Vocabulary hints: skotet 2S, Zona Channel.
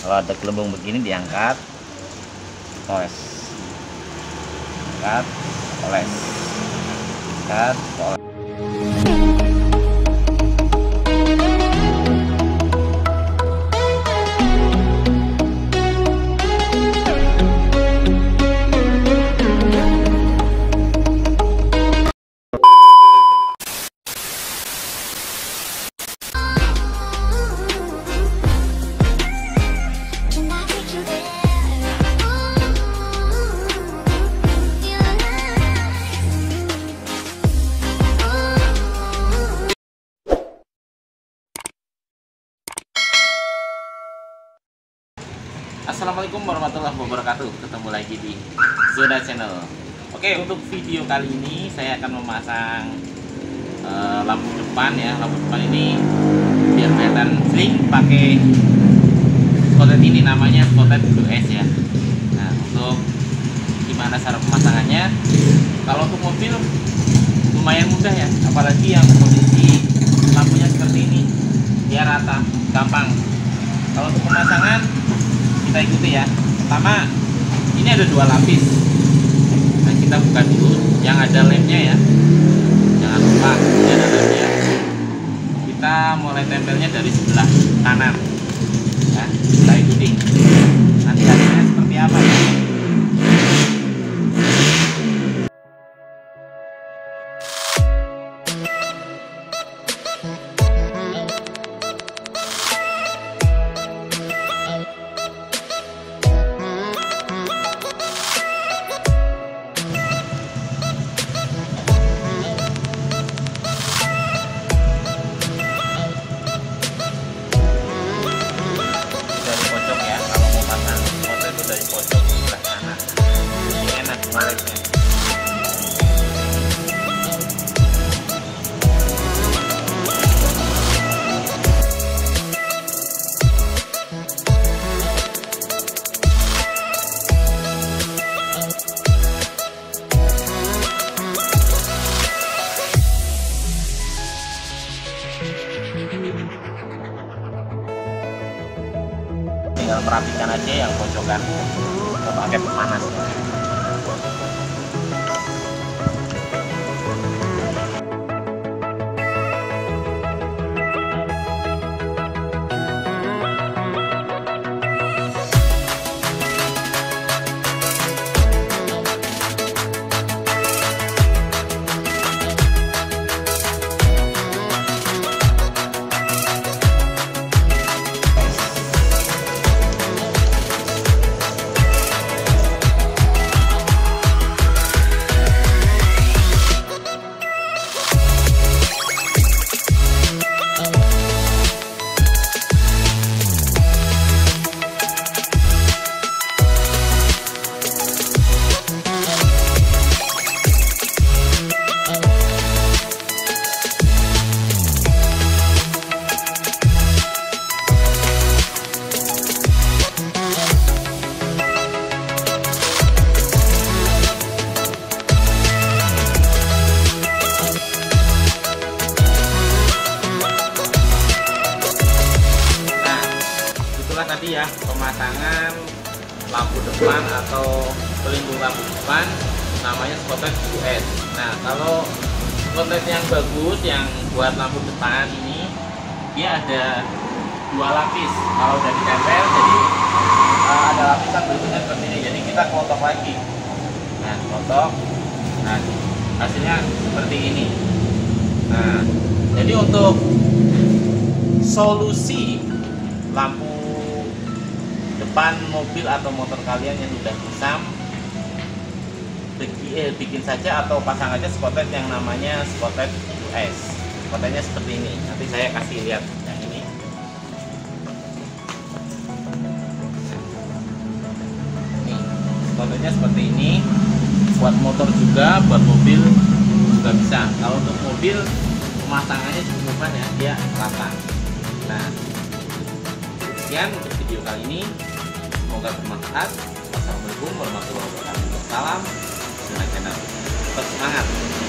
Kalau ada gelembung begini diangkat, oles, angkat, oles, angkat, oles. Assalamualaikum warahmatullahi wabarakatuh. Ketemu lagi di Zona Channel. Oke, untuk video kali ini saya akan memasang lampu depan ya. Lampu depan ini biar kelihatan sering pakai skotet ini, namanya skotet 2S ya. Nah, untuk gimana cara pemasangannya? Kalau untuk mobil lumayan mudah ya, apalagi yang posisi lampunya seperti ini. Dia rata, gampang. Kalau untuk pemasangan kita ikuti ya. Pertama, ini ada dua lapis. Nah, kita buka dulu yang ada lemnya ya. Jangan lupa ini ada lemnya. Kita mulai tempelnya dari sebelah kanan. Nah, kita ikuti. Nanti hasilnya seperti apa ya? Tinggal merapikan aja yang pojokan, kita pakai pemanas. Tadi ya, pemasangan lampu depan atau pelindung lampu depan namanya skotet 2S. Nah, kalau skotet yang bagus yang buat lampu depan ini dia ada dua lapis. Kalau udah ditempel jadi ada lapisan berikutnya seperti ini, jadi kita kotok lagi. Nah, kotok, nah hasilnya seperti ini. Nah, jadi untuk solusi lampu depan mobil atau motor kalian yang sudah kusam, bikin saja atau pasang aja skotet yang namanya skotet 2S. Skotnya seperti ini, nanti saya kasih lihat yang ini. Nih, skotnya seperti ini, buat motor juga, buat mobil juga bisa. Kalau untuk mobil pemasangannya cukup mudah ya, dia rata. Nah, sekian untuk video kali ini. Semoga bermanfaat. Wassalamualaikum warahmatullahi wabarakatuh. Salam Zona Channel. Tetap semangat.